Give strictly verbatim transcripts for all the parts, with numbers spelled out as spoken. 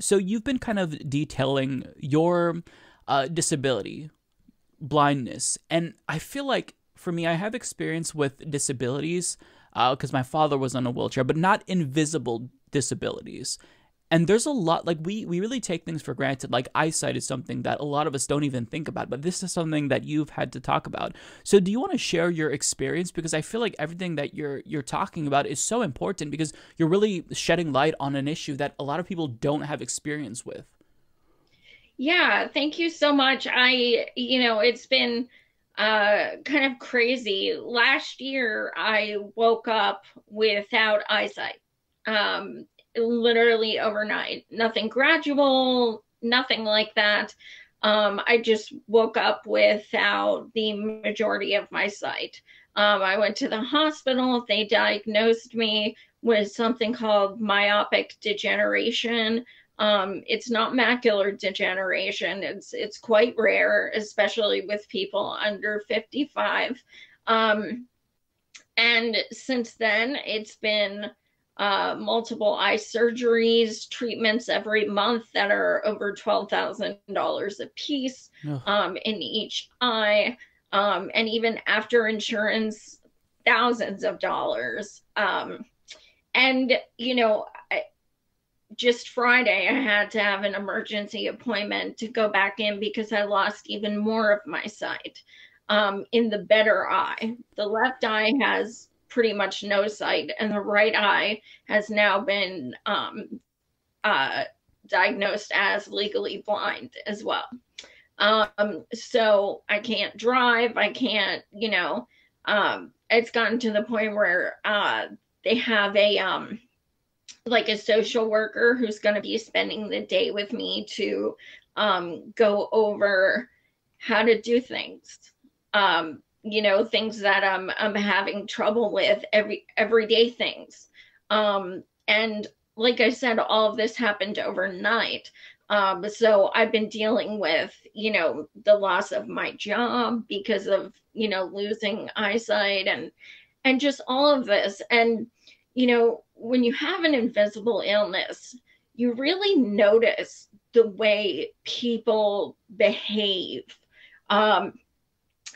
So you've been kind of detailing your uh, disability, blindness, and I feel like for me, I have experience with disabilities because uh, my father was on a wheelchair, but not invisible disabilities. And there's a lot, like we, we really take things for granted. Like eyesight is something that a lot of us don't even think about, but this is something that you've had to talk about. So do you want to share your experience? Because I feel like everything that you're, you're talking about is so important because you're really shedding light on an issue that a lot of people don't have experience with. Yeah, thank you so much. I, you know, it's been uh, kind of crazy. Last year, I woke up without eyesight. Um, literally overnight, nothing gradual, nothing like that. Um, I just woke up without the majority of my sight. Um, I went to the hospital. They diagnosed me with something called myopic degeneration. Um, it's not macular degeneration. It's, it's quite rare, especially with people under fifty-five. Um, and since then, it's been Uh, multiple eye surgeries, treatments every month that are over twelve thousand dollars a piece um, in each eye. Um, and even after insurance, thousands of dollars. Um, and, you know, I, just Friday, I had to have an emergency appointment to go back in because I lost even more of my sight um, in the better eye. The left eye has pretty much no sight, and the right eye has now been um, uh, diagnosed as legally blind as well. Um, so I can't drive. I can't, you know, um, it's gotten to the point where uh, they have a, um, like a social worker who's going to be spending the day with me to um, go over how to do things. Um, you know, things that I'm, I'm having trouble with, every, everyday things. Um, and like I said, all of this happened overnight. Um, so I've been dealing with, you know, the loss of my job because of, you know, losing eyesight and, and just all of this. And, you know, when you have an invisible illness, you really notice the way people behave. Um,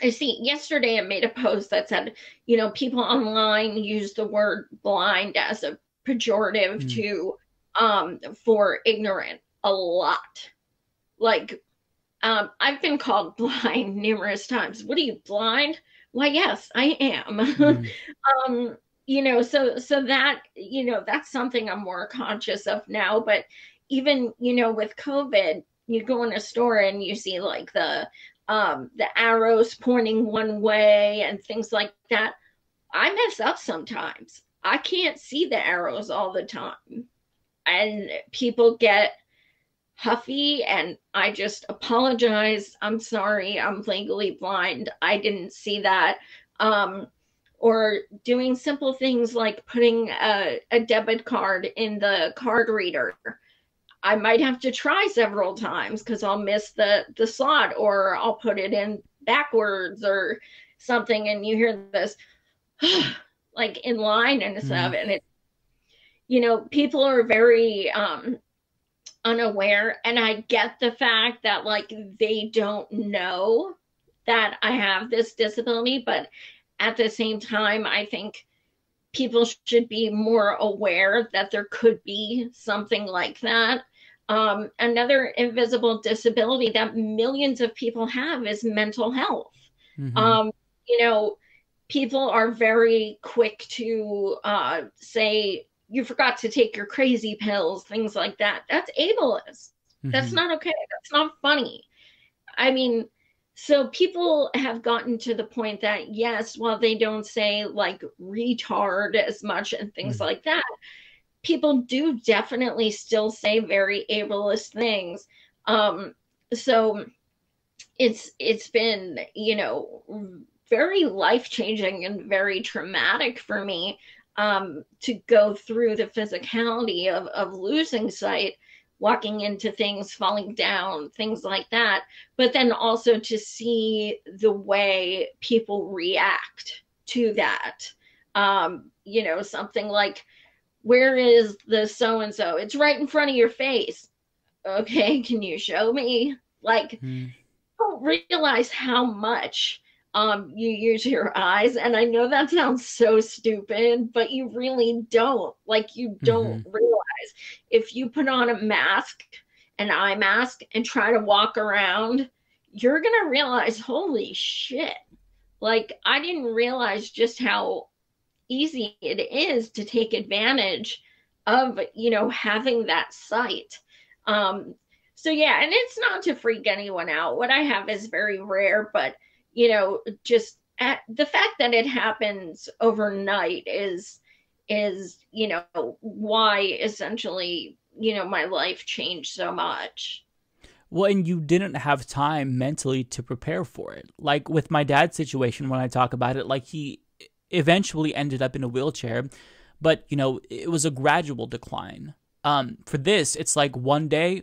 I see yesterday I made a post that said, you know, people online use the word blind as a pejorative mm. to, um, for ignorant a lot. Like, um, I've been called blind numerous times. What are you, blind? Why, yes, I am. Mm. um, you know, so, so that, you know, that's something I'm more conscious of now, but even, you know, with COVID, you go in a store and you see like the, Um, the arrows pointing one way and things like that. I mess up sometimes. I can't see the arrows all the time. And people get huffy and I just apologize. I'm sorry. I'm legally blind. I didn't see that. Um, or doing simple things like putting a, a debit card in the card reader. I might have to try several times because I'll miss the, the slot or I'll put it in backwards or something. And you hear this like in line and stuff. Mm. And it, you know, people are very um, unaware. And I get the fact that like, they don't know that I have this disability, but at the same time, I think people should be more aware that there could be something like that. Um, another invisible disability that millions of people have is mental health. Mm-hmm. Um, you know, people are very quick to uh, say, you forgot to take your crazy pills, things like that. That's ableist. Mm-hmm. That's not okay. That's not funny. I mean, so people have gotten to the point that, yes, while they don't say like retard as much and things mm-hmm. like that, people do definitely still say very ableist things. Um, so it's it's been, you know, very life-changing and very traumatic for me um, to go through the physicality of, of losing sight, walking into things, falling down, things like that. But then also to see the way people react to that. Um, you know, something like, where is the so-and-so? It's right in front of your face. okay, can you show me? Like, mm. don't realize how much um, you use your eyes. And I know that sounds so stupid, but you really don't. Like, you don't mm-hmm. realize. If you put on a mask, an eye mask, and try to walk around, you're going to realize, holy shit. Like, I didn't realize just how easy it is to take advantage of, you know, having that sight. Um, so, yeah, and it's not to freak anyone out. What I have is very rare, but, you know, just at, the fact that it happens overnight is, is, you know, why essentially, you know, my life changed so much. Well, and you didn't have time mentally to prepare for it. Like with my dad's situation, when I talk about it, like he eventually ended up in a wheelchair, but, you know, it was a gradual decline. Um, for this, it's like one day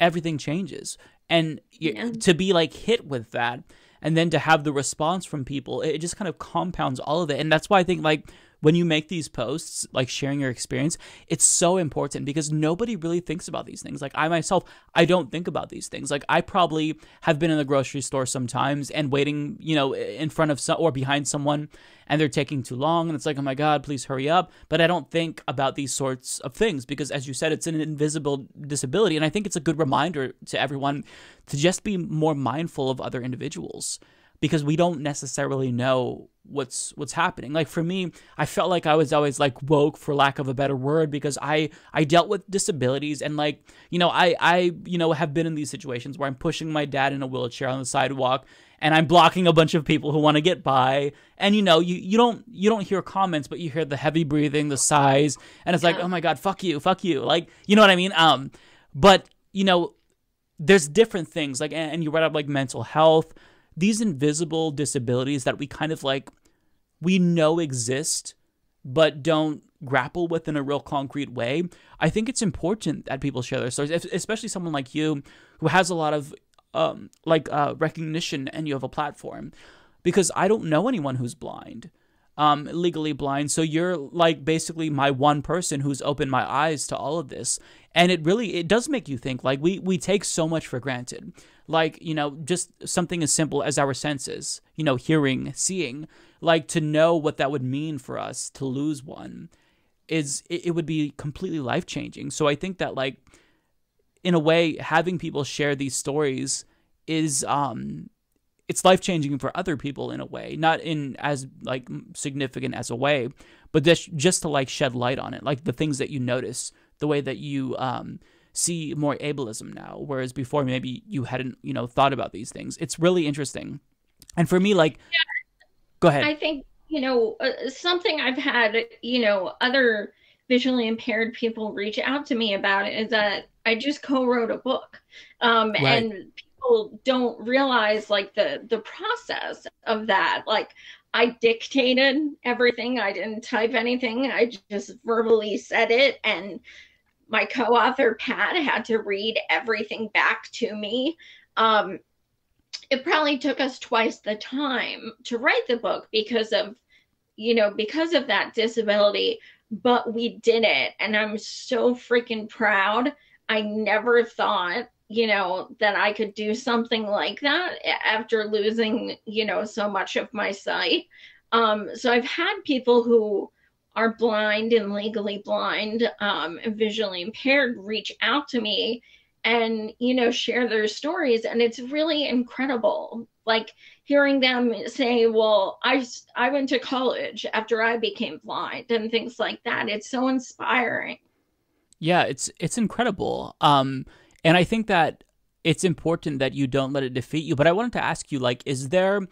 everything changes. And yeah. to be like hit with that and then to have the response from people, it just kind of compounds all of it. And that's why I think like when you make these posts, like sharing your experience, it's so important because nobody really thinks about these things. Like I myself, I don't think about these things. Like I probably have been in the grocery store sometimes and waiting, you know, in front of some or behind someone and they're taking too long. And it's like, oh my God, please hurry up. But I don't think about these sorts of things because as you said, it's an invisible disability. And I think it's a good reminder to everyone to just be more mindful of other individuals because we don't necessarily know what's what's happening. Like for me, I felt like I was always like woke, for lack of a better word, because I I dealt with disabilities and like, you know, I I you know have been in these situations where I'm pushing my dad in a wheelchair on the sidewalk and I'm blocking a bunch of people who want to get by. And you know, you you don't you don't hear comments, but you hear the heavy breathing, the sighs, and it's yeah. like, oh my God, fuck you, fuck you. Like, you know what I mean? Um, but you know, there's different things like, and you read up like mental health, these invisible disabilities that we kind of like, we know exist, but don't grapple with in a real concrete way. I think it's important that people share their stories, especially someone like you who has a lot of um, like uh, recognition and you have a platform, because I don't know anyone who's blind, um, legally blind. So you're like basically my one person who's opened my eyes to all of this. And it really, it does make you think like we, we take so much for granted. Like, you know, just something as simple as our senses, you know, hearing, seeing, like to know what that would mean for us to lose one is, it, it would be completely life-changing. So I think that like, in a way, having people share these stories is, um, it's life-changing for other people in a way, not in as like significant as a way, but just, just to like shed light on it. Like the things that you notice, the way that you, um, see more ableism now, whereas before maybe you hadn't, you know, thought about these things. It's really interesting. And for me, like, yeah. go ahead. I think, you know, uh, something I've had, you know, other visually impaired people reach out to me about it is that I just co-wrote a book. Um, right. And people don't realize like the, the process of that. Like I dictated everything. I didn't type anything. I just verbally said it, and my co-author, Pat, had to read everything back to me. Um, it probably took us twice the time to write the book because of, you know, because of that disability, but we did it. And I'm so freaking proud. I never thought, you know, that I could do something like that after losing, you know, so much of my sight. Um, so I've had people who are blind and legally blind um, and visually impaired reach out to me and, you know, share their stories. And it's really incredible. Like hearing them say, well, I, I went to college after I became blind and things like that. It's so inspiring. Yeah, it's, it's incredible. Um, and I think that it's important that you don't let it defeat you. But I wanted to ask you, like, is there...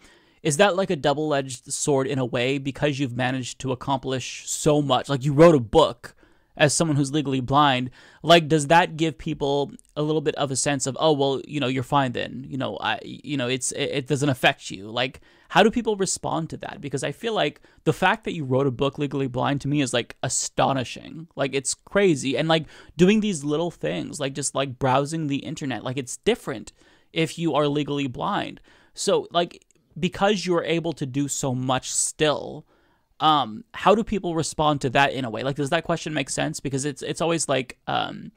is that like a double-edged sword in a way because you've managed to accomplish so much? Like you wrote a book as someone who's legally blind. Like, does that give people a little bit of a sense of, oh, well, you know, you're fine then. You know, I, you know, it's it, it doesn't affect you. Like, how do people respond to that? Because I feel like the fact that you wrote a book legally blind to me is like astonishing. Like it's crazy. And like doing these little things, like just like browsing the internet, like it's different if you are legally blind. So like... because you're able to do so much still, um, how do people respond to that in a way? Like, does that question make sense? Because it's, it's always like, um,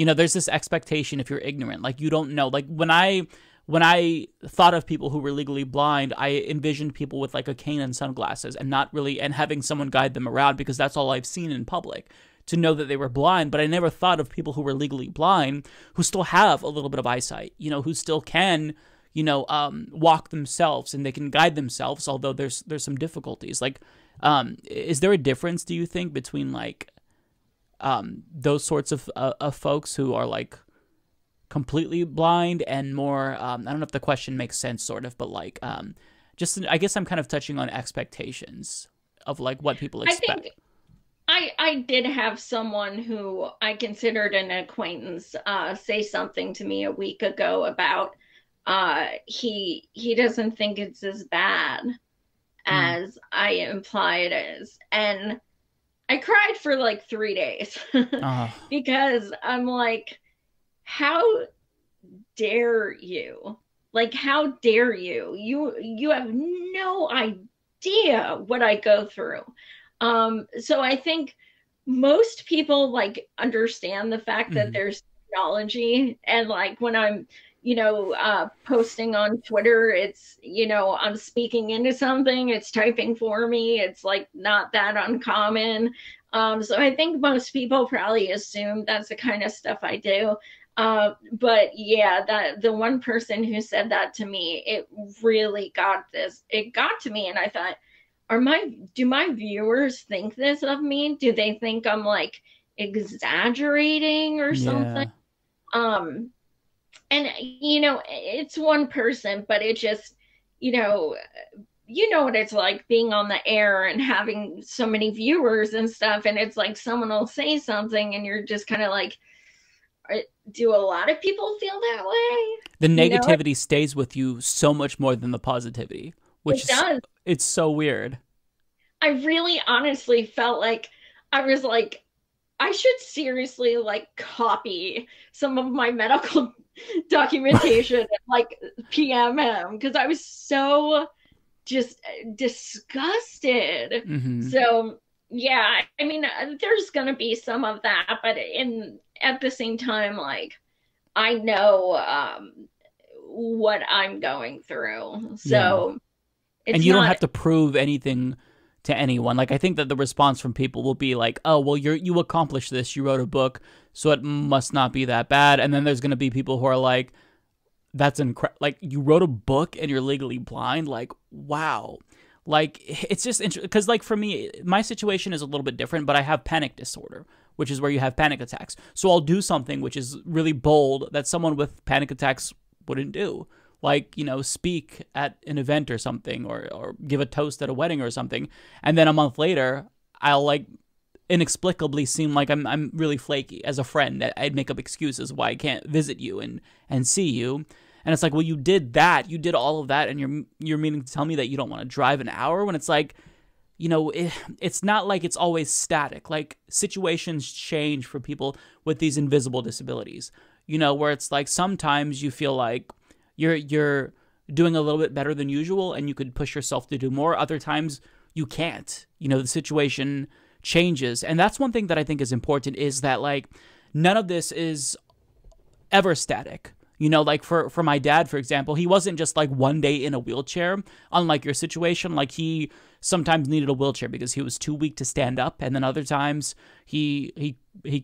You know, there's this expectation if you're ignorant, like you don't know. Like when I when I thought of people who were legally blind, I envisioned people with like a cane and sunglasses and not really and having someone guide them around, because that's all I've seen in public, to know that they were blind. But I never thought of people who were legally blind who still have a little bit of eyesight, you know, who still can, you know, um, walk themselves and they can guide themselves, although there's there's some difficulties. Like, um, is there a difference, do you think, between like um, those sorts of, uh, of folks who are like completely blind and more, um, I don't know if the question makes sense sort of, but like um, just, I guess I'm kind of touching on expectations of like what people expect. I think I, I did have someone who I considered an acquaintance uh, say something to me a week ago about uh, he he doesn't think it's as bad as mm. I imply it is. And I cried for like three days uh-huh. because I'm like, how dare you? Like, how dare you? You, you have no idea what I go through. Um, so I think most people like understand the fact that mm-hmm. there's technology, and like when I'm, you know, uh, posting on Twitter, it's, you know, I'm speaking into something, it's typing for me. It's like not that uncommon. Um, so I think most people probably assume that's the kind of stuff I do. Uh, but yeah, that the one person who said that to me, it really got this, it got to me. And I thought, Are my, do my viewers think this of me? Do they think I'm like exaggerating or something? Yeah. Um, and you know, it's one person, but it just, you know, you know what it's like being on the air and having so many viewers and stuff. And it's like, someone will say something and you're just kind of like, do a lot of people feel that way? The negativity, you know, stays with you so much more than the positivity. Which it does. Is, it's so weird. I really honestly felt like I was like, I should seriously like copy some of my medical documentation and like P M him, because I was so just disgusted. Mm-hmm. So yeah, I mean, there's going to be some of that, but in at the same time, like I know um, what I'm going through. So. Yeah. It's and you not... don't have to prove anything to anyone. Like, I think that the response from people will be like, oh, well, you're, you accomplished this. You wrote a book, so it must not be that bad. And then there's going to be people who are like, that's incredible. Like, you wrote a book and you're legally blind? Like, wow. Like, it's just interesting. Because, like, for me, my situation is a little bit different, but I have panic disorder, which is where you have panic attacks. So I'll do something which is really bold that someone with panic attacks wouldn't do. Like, you know, speak at an event or something, or, or give a toast at a wedding or something. And then a month later, I'll like inexplicably seem like I'm, I'm really flaky as a friend. I'd make up excuses why I can't visit you and, and see you. And it's like, well, you did that. You did all of that. And you're, you're meaning to tell me that you don't want to drive an hour, when it's like, you know, it, it's not like it's always static. Like, situations change for people with these invisible disabilities, you know, where it's like, sometimes you feel like, You're, you're doing a little bit better than usual and you could push yourself to do more. Other times you can't. You know, the situation changes. And that's one thing that I think is important, is that like none of this is ever static. You know, like for, for my dad, for example, he wasn't just like one day in a wheelchair, unlike your situation. Like, he sometimes needed a wheelchair because he was too weak to stand up. And then other times he, he, he,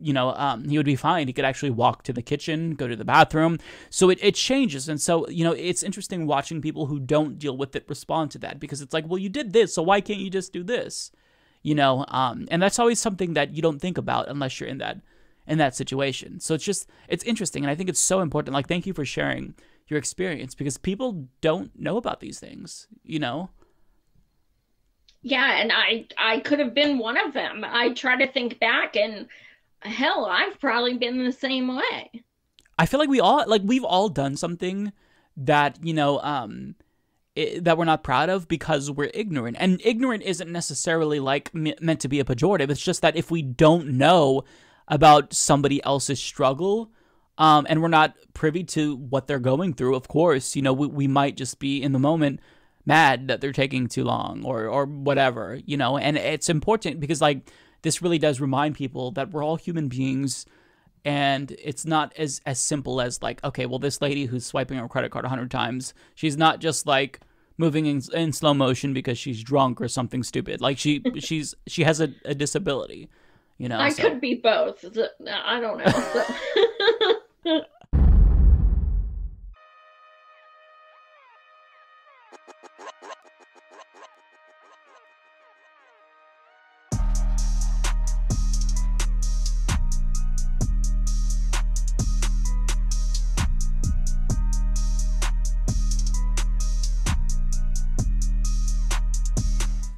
you know, um, he would be fine. He could actually walk to the kitchen, go to the bathroom. So it, it changes. And so, you know, it's interesting watching people who don't deal with it respond to that, because it's like, well, you did this, so why can't you just do this? You know, um, and that's always something that you don't think about unless you're in that, in that situation. So it's just, it's interesting. And I think it's so important. Like, thank you for sharing your experience, because people don't know about these things, you know? Yeah. And I, I could have been one of them. I try to think back, and hell, I've probably been the same way. I feel like we all, like we've all done something that, you know, um, it, that we're not proud of because we're ignorant. And ignorant isn't necessarily like me meant to be a pejorative. It's just that if we don't know about somebody else's struggle, um, and we're not privy to what they're going through, of course, you know, we, we might just be in the moment mad that they're taking too long, or, or whatever, you know, and it's important because like, this really does remind people that we're all human beings And it's not as, as simple as like, okay, well, this lady who's swiping her credit card a hundred times, she's not just like moving in, in slow motion because she's drunk or something stupid. Like she she's she has a, a disability, you know. I so. could be both. I don't know. So.